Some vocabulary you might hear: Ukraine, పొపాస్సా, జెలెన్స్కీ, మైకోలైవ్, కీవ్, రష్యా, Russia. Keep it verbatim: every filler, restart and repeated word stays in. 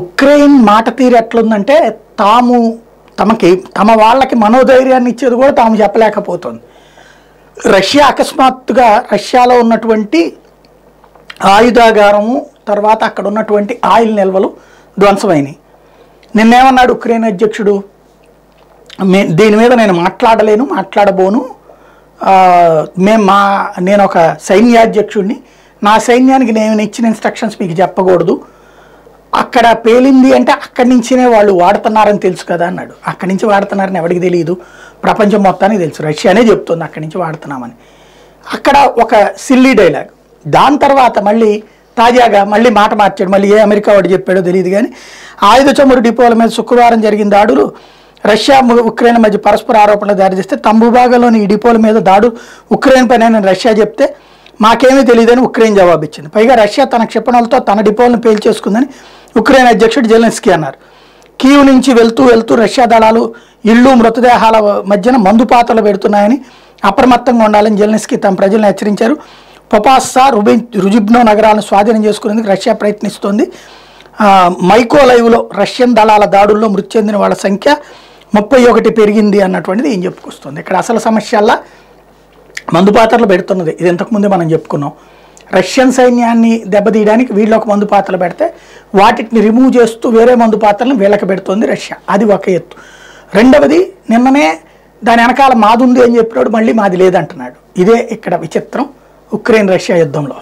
Ukraine మాట తీరు ఎట్లుందంటే తాము తమకి తమ వాళ్ళకి మనోధైర్యాన్ని ఇచ్చేది కూడా తాము చెప్పలేకపోతుంది. రష్యా అకస్మాత్తుగా రష్యాలో ఉన్నటువంటి ఆయుధాగారము తర్వాత అక్కడ ఉన్నటువంటి ఆయిల్ నిల్వలు ధ్వంసమైనవి. నిన్నేమన్నాడు ఉక్రెయిన్ అధ్యక్షుడు, దీని మీద నేను మాట్లాడలేను మాట్లాడబోను, మేము మా నేను ఒక సైన్యాధ్యక్షుడిని, నా సైన్యానికి నేను ఇచ్చిన ఇన్స్ట్రక్షన్స్ మీకు చెప్పకూడదు, అక్కడ పేలింది అంటే అక్కడి నుంచినే వాళ్ళు వాడుతున్నారని తెలుసు కదా అన్నాడు. అక్కడి నుంచి వాడుతున్నారని ఎవరికి తెలియదు, ప్రపంచం మొత్తానికి తెలుసు, రష్యానే చెప్తుంది అక్కడి నుంచి వాడుతున్నామని. అక్కడ ఒక సిల్లీ డైలాగ్. దాని తర్వాత మళ్ళీ తాజాగా మళ్ళీ మాట మార్చాడు, మళ్ళీ ఏ అమెరికా వాడు చెప్పాడో తెలియదు కానీ ఆయుధ చమురు డిపోల మీద శుక్రవారం జరిగిన దాడులు రష్యా ఉక్రెయిన్ మధ్య పరస్పర ఆరోపణలు దారితీస్తే తమ భూభాగంలోని ఈ డిపోల మీద దాడు ఉక్రెయిన్ పైన రష్యా చెప్తే మాకేమీ తెలియదని ఉక్రెయిన్ జవాబిచ్చింది. పైగా రష్యా తన క్షిపణులతో తన డిపోలను పేల్చేసుకుందని ఉక్రెయిన్ అధ్యక్షుడు జెలెన్స్కీ అన్నారు. కీవ్ నుంచి వెళ్తూ వెళ్తూ రష్యా దళాలు ఇళ్ళు మృతదేహాల మధ్యన మందు పాత్రలు పెడుతున్నాయని అప్రమత్తంగా ఉండాలని జెలెన్స్కీ తమ ప్రజలను హెచ్చరించారు. పొపాస్సా రుబి రుజిబ్నో నగరాలను స్వాధీనం చేసుకునేందుకు రష్యా ప్రయత్నిస్తోంది. మైకోలైవ్లో రష్యన్ దళాల దాడుల్లో మృతి చెందిన వాళ్ళ సంఖ్య ముప్పై ఒకటి పెరిగింది అన్నటువంటిది ఏం చెప్పుకొస్తుంది. ఇక్కడ అసలు సమస్యల్లా మందు పాత్రలు పెడుతున్నది, ఇది ఇంతకుముందే మనం చెప్పుకున్నాం. రష్యన్ సైన్యాన్ని దెబ్బతీయడానికి వీళ్ళు ఒక మందు పాత్రలు పెడితే వాటిని రిమూవ్ చేస్తూ వేరే మందు పాత్రలను వీళ్ళకి పెడుతుంది రష్యా, అది ఒక ఎత్తు. రెండవది, నిన్ననే దాని వెనకాల మాది ఉంది అని చెప్పినాడు, మళ్ళీ మాది లేదంటున్నాడు. ఇదే ఇక్కడ విచిత్రం ఉక్రెయిన్ రష్యా యుద్ధంలో.